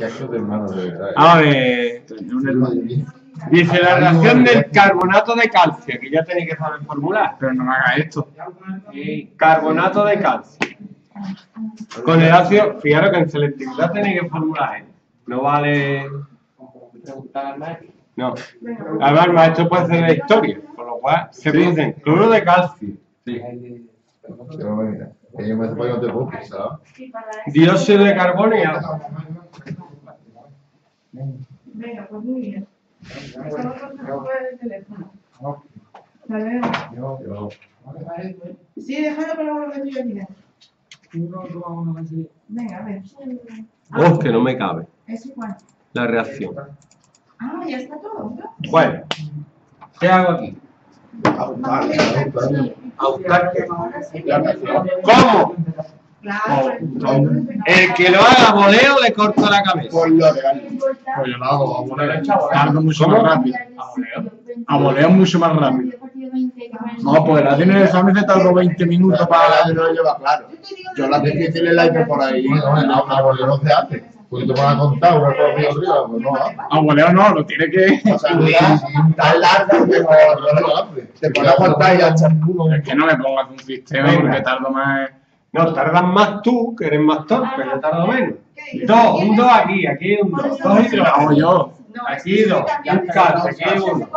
¿Qué acto de hermanos de verdad? A ver. Dice la reacción del carbonato de calcio, que ya tenéis que saber formular, pero no me haga esto. Carbonato de calcio. Con el ácido, fijaros que en selectividad tenéis que formular. No vale. No. Además, el maestro puede hacer la historia, con lo cual se producen cloro de calcio. Sí. Dióxido de carbono y agua. Venga, pues muy bien. Sí, déjalo para volver a mirar. Venga, a ver. Oh, que no me cabe. ¿Eso cuál? La reacción. Ah, ya está todo. Bueno, ¿qué hago aquí? ¿Cómo? El que lo haga voleo le corto la cabeza. Pues yo lo hago a voleo mucho más rápido. A voleo mucho más rápido. No, pues la tiene el examen se tardó 20 minutos para que lo lleva claro. Yo la difícil es la hice por ahí. A voleo no se hace. Pues te van a contar una por río arriba, pues no. A voleo no, lo tiene que. O sea, tan largo que no. Te pones a contar y al champú. Es que no me pongas un sistema porque tardo más. No, tardas más tú, que eres más torpe, yo tardo menos. Dos, un 2 aquí, aquí un 2. Dos y tres. Hago yo. Aquí 2. Un calcio, aquí 1.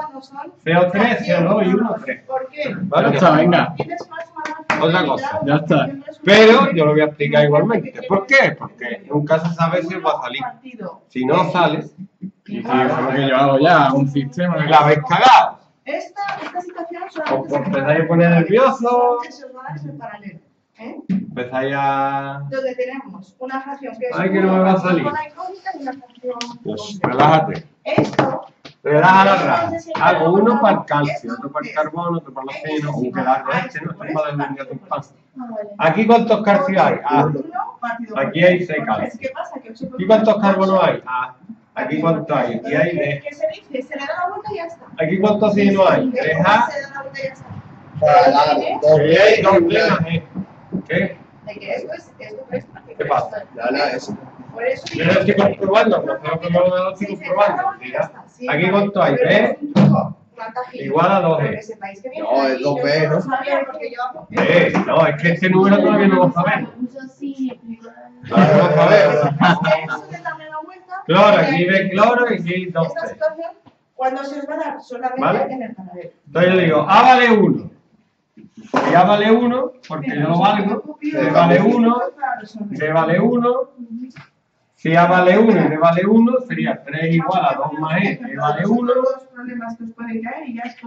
CO3, CO2 y 1, 3. Ya está, venga. Otra cosa. Ya está. Pero yo lo voy a explicar igualmente. ¿Por qué? Porque nunca se sabe si va a salir. Si no sales, y si es lo que yo hago ya, un sistema que la habéis cagado. Esta situación solamente. Os empezáis a poner nervioso. Empezáis a. Donde tenemos una fracción que es. Ay, que no me va a salir. Pues, relájate. Esto. Relaja la rama. Hago uno para el calcio, otro para el carbono, otro para el acero, un pedazo este, no estoy para el mangano espacio. Aquí cuántos calcios hay. Ah, aquí hay 6 calcios. ¿Y cuántos carbonos hay? Ah, aquí cuántos hay. Aquí hay 3. ¿Qué se dice? Se le da la vuelta y ya está. Aquí cuántos signos hay. 3A. Se le da la vuelta y ya está. Aquí hay 2 ¿Qué? De que esto es ¿qué pasa? Eso. Por eso yo lo estoy comprobando, aquí cuánto hay, B igual a 2E. No, es 2B, ¿no? B, no, es que este número todavía no lo sabemos. Cloro, aquí B cloro y aquí 2B. Esta situación, cuando se os va a dar solamente en el panadero. Entonces yo digo, A vale 1. Ya vale 1, porque yo lo valgo, D vale 1, D vale 1, si A vale 1 y D vale 1, sería 3 igual a 2 más E, D vale 1,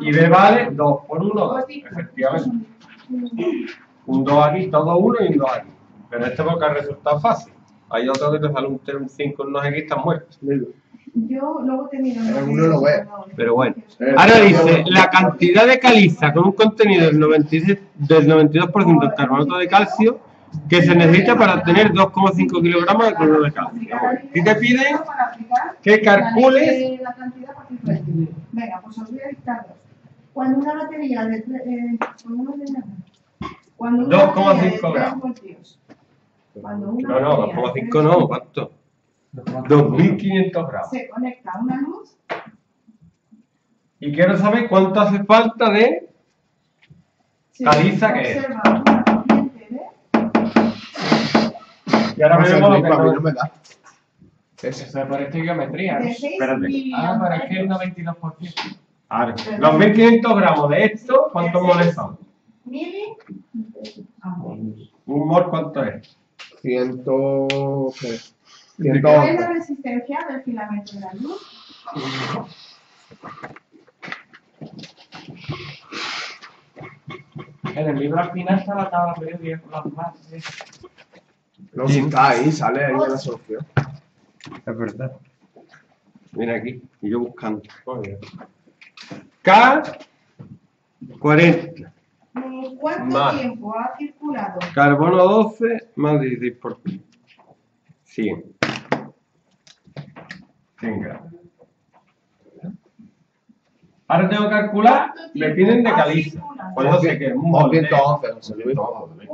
y D vale 2 por 1, 2, efectivamente. Un 2 aquí, todo 1 y un 2 aquí. Pero este porque ha resultado fácil. Hay otro que te sale un 5 en unos X, están muertos. Yo luego termino. Alguno lo ve. Pero bueno. Ahora dice, la cantidad de caliza con un contenido del 92% del carbonato de calcio que se necesita para obtener 2,5 kilogramos de cloruro de calcio. ¿Y te piden que calcules? La cantidad particular. Venga, pues os voy a dictar. Cuando una batería de 2,5 gramos. No, no, 2,5 no, ¿cuánto? 2.500 gramos. Se conecta una luz. Y quiero saber cuánto hace falta de caliza que es. Y ahora veremos lo que no me da. Eso parece geometría. Espérate. Ah, para que el 92%. Ahora, 2.500 gramos de esto, ¿cuántos moles son? ¿Un mol cuánto es? 103. ¿Cuál es la resistencia del filamento de la luz? En el libro al final está la tabla periódica con las bases. No, si está ahí, sale ahí de la solución. Es verdad. Mira aquí, y yo buscando. K40. ¿Cuánto tiempo ha circulado? Carbono 12 más 16%. 100. Venga. Ahora tengo que calcular, me piden de caliza. Pues no sé qué, un mol. 111.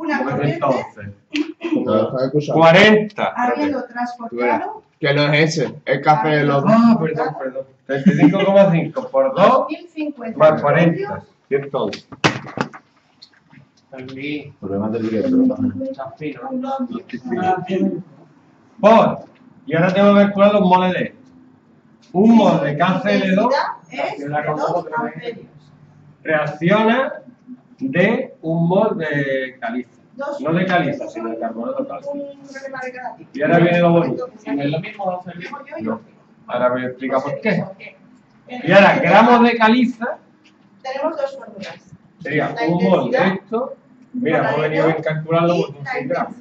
40. Habiendo transportado Que no es ese, el café de los... Ah, perdón. 35,5 por 2, 1050. Más 40. ¿Qué es todo? También. Problemas del director. Está fino. Por. Y ahora tengo que calcular los moles de... Un mol de KCl2 es 2 amperios. Reacciona de un mol de caliza. No de caliza, sino de carbonato cálcico. Y ahora viene lo bonito. ¿Es lo mismo? No. Ahora voy a explicar por qué. Y ahora, gramos de caliza. Tenemos dos fórmulas. Sería un mol de esto. Mira, hemos venido a calcularlo por 100 gramos.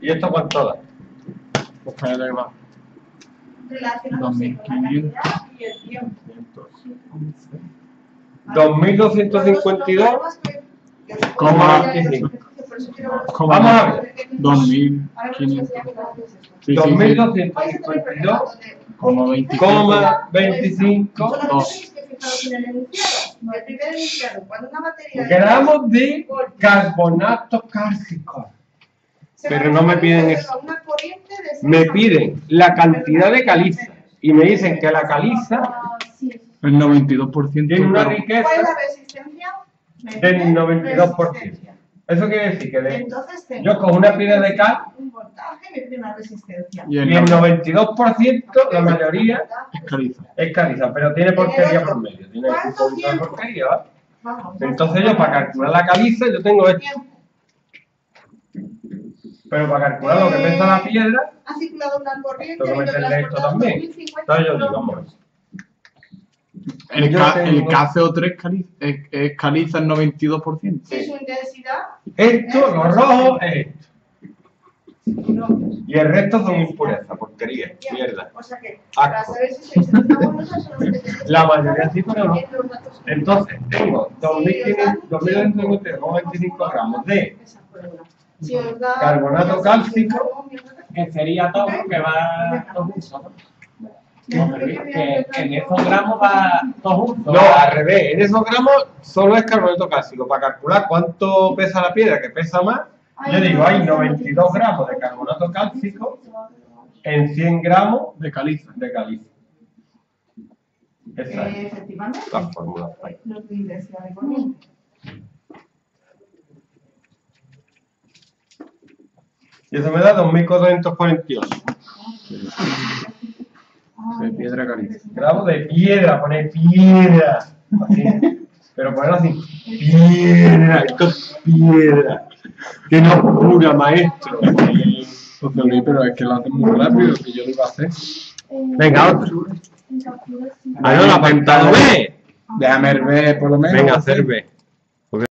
¿Y esto cuánto da? Pues para el más. Relacionándose con la cantidad y el tiempo. 2.252,25. Vamos a ver. 2.252,25 gramos de carbonato cálcico. Pero no me piden eso. Me piden la cantidad de caliza. Y me dicen que la caliza, el 92%, tiene una riqueza del 92%. Eso quiere decir que yo con una piedra de cal y el 92% la mayoría es caliza, pero tiene porquería por medio. Tiene un poquito de porquería, ¿vale? Entonces yo para calcular la caliza yo tengo esto. Pero para calcular lo que pesa la piedra, tengo que meterle esto también. Entonces yo digo, vamos. El KCO3 es caliza al 92%. Sí, su intensidad. Esto, lo rojo, es esto. Y el resto son impureza, porquería, mierda. O sea que, para saber si se la mayoría sí, pero no. Entonces, tengo 2.255 gramos de carbonato cálcico, que sería todo lo que va todo junto. No, que en esos gramos va todo junto. No, al revés, en esos gramos solo es carbonato cálcico. Para calcular cuánto pesa la piedra, que pesa más, yo digo, hay 92 gramos de carbonato cálcico en 100 gramos de caliza. Esa es la fórmula. Y eso me da 2.448. De piedra caliza. Gramos de piedra, pone piedra. Así. Pero ponerlo así. Piedra, esto es piedra. ¡Qué locura, maestro! Pues, pero es que lo hacen muy rápido, que yo lo iba a hacer. Venga, otro. Ah, no, la pantalla B. Déjame el B, por lo menos. Venga, hacer B.